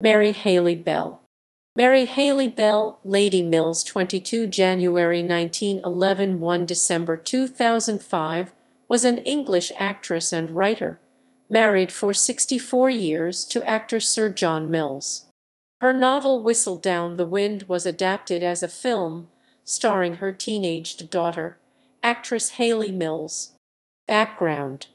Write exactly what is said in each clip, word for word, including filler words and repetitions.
Mary Hayley Bell. Mary Hayley Bell, Lady Mills, twenty-second of January nineteen eleven, first of December two thousand five, was an English actress and writer, married for sixty-four years to actor Sir John Mills. Her novel Whistle Down the Wind was adapted as a film, starring her teenaged daughter, actress Hayley Mills. Background.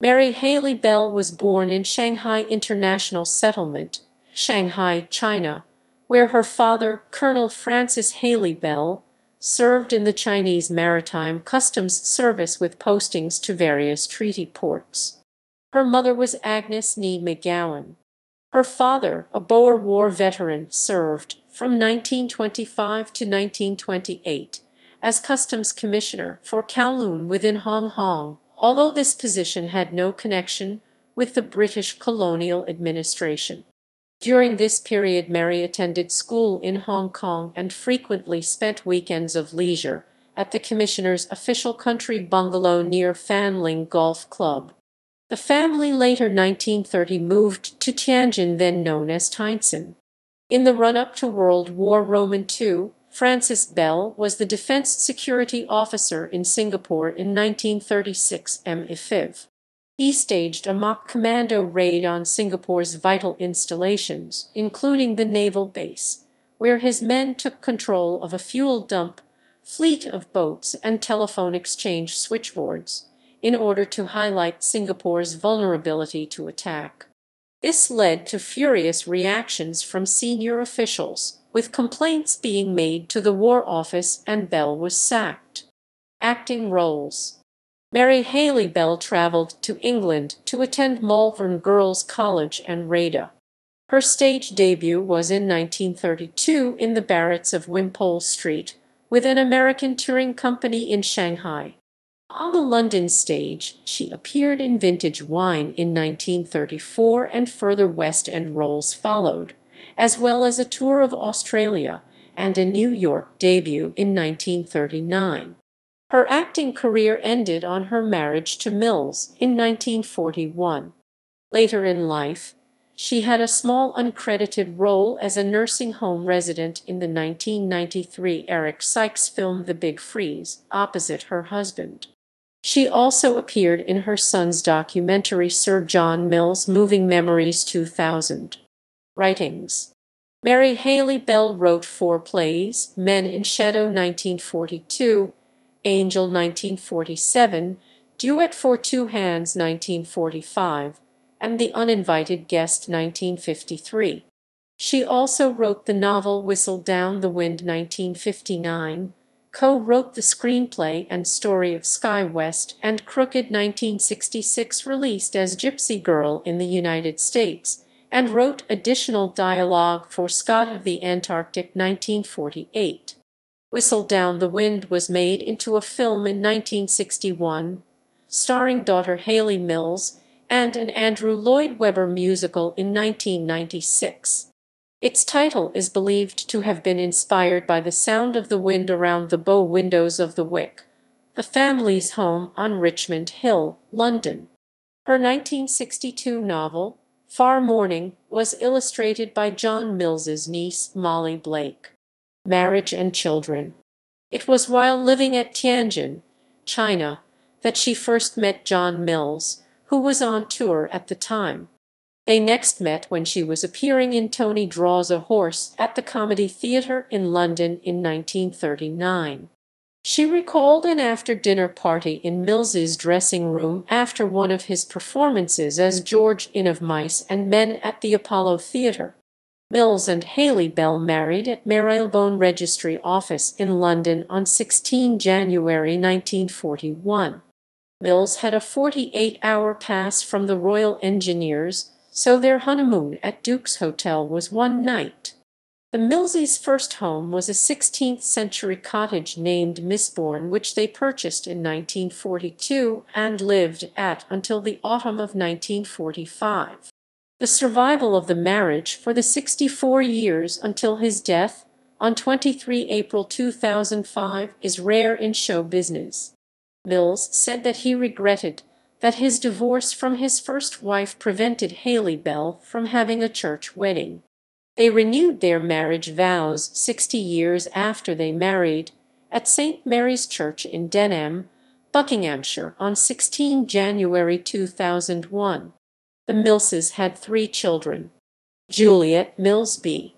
Mary Hayley Bell was born in Shanghai International Settlement, Shanghai, China, where her father, Colonel Francis Hayley Bell, served in the Chinese Maritime Customs Service with postings to various treaty ports. Her mother was Agnes Nee McGowan. Her father, a Boer War veteran, served from nineteen twenty-five to nineteen twenty-eight as Customs Commissioner for Kowloon within Hong Kong, although this position had no connection with the British colonial administration. During this period, Mary attended school in Hong Kong and frequently spent weekends of leisure at the commissioner's official country bungalow near Fanling Golf Club. The family later nineteen thirty moved to Tientsin, then known as Tientsin. In the run-up to World War World War Two, Francis Bell was the defense security officer in Singapore in nineteen thirty-six M I F I V. He staged a mock commando raid on Singapore's vital installations, including the naval base, where his men took control of a fuel dump, fleet of boats, and telephone exchange switchboards, in order to highlight Singapore's vulnerability to attack. This led to furious reactions from senior officials, with complaints being made to the War Office, and Bell was sacked. Acting roles. Mary Hayley Bell traveled to England to attend Malvern Girls' College and RADA. Her stage debut was in nineteen thirty-two in the Barretts of Wimpole Street with an American touring company in Shanghai. On the London stage, she appeared in Vintage Wine in nineteen thirty-four, and further West End roles followed, as well as a tour of Australia and a New York debut in nineteen thirty-nine. Her acting career ended on her marriage to Mills in nineteen forty-one. Later in life, she had a small uncredited role as a nursing home resident in the nineteen ninety-three Eric Sykes film The Big Freeze, opposite her husband. She also appeared in her son's documentary Sir John Mills' Moving Memories two thousand. Writings. Mary Hayley Bell wrote four plays: Men in Shadow nineteen forty-two, Angel nineteen forty-seven, Duet for Two Hands nineteen forty-five, and The Uninvited Guest nineteen fifty-three. She also wrote the novel Whistle Down the Wind nineteen fifty-nine, co-wrote the screenplay and story of Sky West and Crooked nineteen sixty-six, released as Gypsy Girl in the United States, and wrote additional dialogue for Scott of the Antarctic nineteen forty-eight. Whistle Down the Wind was made into a film in nineteen sixty-one, starring daughter Hayley Mills, and an Andrew Lloyd Webber musical in nineteen ninety-six. Its title is believed to have been inspired by the sound of the wind around the bow windows of the Wick, the family's home on Richmond Hill, London. Her nineteen sixty-two novel, Far Morning, was illustrated by John Mills's niece, Molly Blake. Marriage and children. It was while living at Tientsin, China, that she first met John Mills, who was on tour at the time. They next met when she was appearing in Tony Draws a Horse at the Comedy Theatre in London in nineteen thirty-nine. She recalled an after-dinner party in Mills's dressing room after one of his performances as George in Of Mice and Men at the Apollo Theatre. Mills and Hayley Bell married at Marylebone Registry Office in London on sixteenth of January nineteen forty-one. Mills had a forty-eight hour pass from the Royal Engineers, so their honeymoon at Duke's Hotel was one night. The Millses' first home was a sixteenth century cottage named Misbourne, which they purchased in nineteen forty-two and lived at until the autumn of nineteen forty-five. The survival of the marriage for the sixty-four years until his death on twenty-third of April two thousand five is rare in show business. Mills said that he regretted that his divorce from his first wife prevented Hayley Bell from having a church wedding. They renewed their marriage vows sixty years after they married, at Saint Mary's Church in Denham, Buckinghamshire, on sixteenth January two thousand one. The Millses had three children. Juliet Millsby,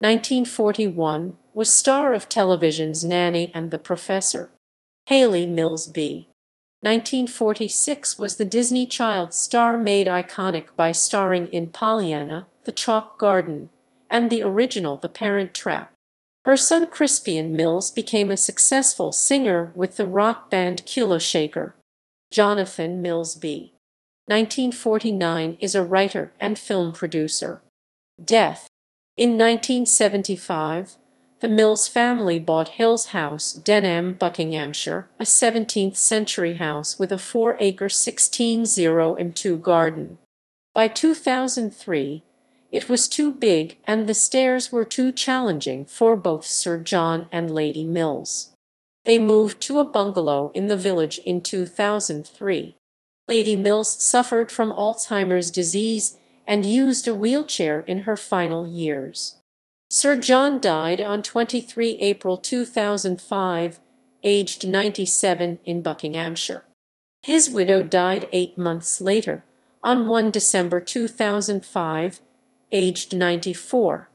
nineteen forty-one, was star of television's Nanny and the Professor. Hayley Millsby, nineteen forty-six, was the Disney child star made iconic by starring in Pollyanna, The Chalk Garden, and the original The Parent Trap. Her son Crispian Mills became a successful singer with the rock band Kilo Shaker. Jonathan Millsby, nineteen forty-nine, is a writer and film producer. Death. In nineteen seventy-five, the Mills family bought Hill's House, Denham, Buckinghamshire, a seventeenth century house with a four acre sixteen oh M two garden. By two thousand three, it was too big and the stairs were too challenging for both Sir John and Lady Mills. They moved to a bungalow in the village in two thousand three. Lady Mills suffered from Alzheimer's disease and used a wheelchair in her final years. Sir John died on twenty-third April two thousand five, aged ninety-seven, in Buckinghamshire. His widow died eight months later, on first December two thousand five, aged ninety-four.